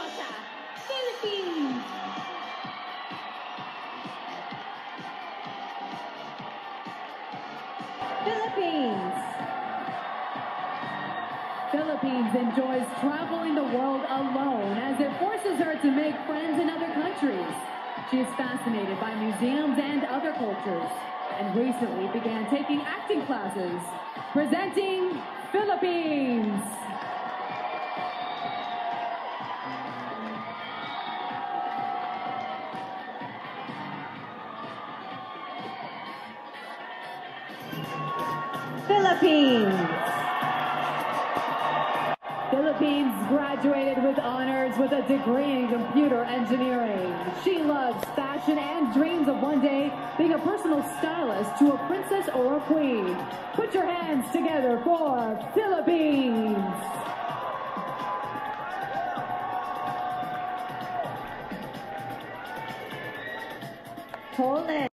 Mendoza, Philippines. Philippines enjoys traveling the world alone as it forces her to make friends in other countries. She is fascinated by museums and other cultures, and recently began taking acting classes. Presenting Philippines! Philippines graduated with honors with a degree in computer engineering. She loves fashion and dreams of one day being a personal stylist to a princess or a queen. Put your hands together for Philippines! Poland.